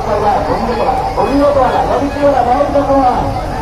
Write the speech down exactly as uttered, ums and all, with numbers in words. したが、お見事な、伸びしろが伸びたとは。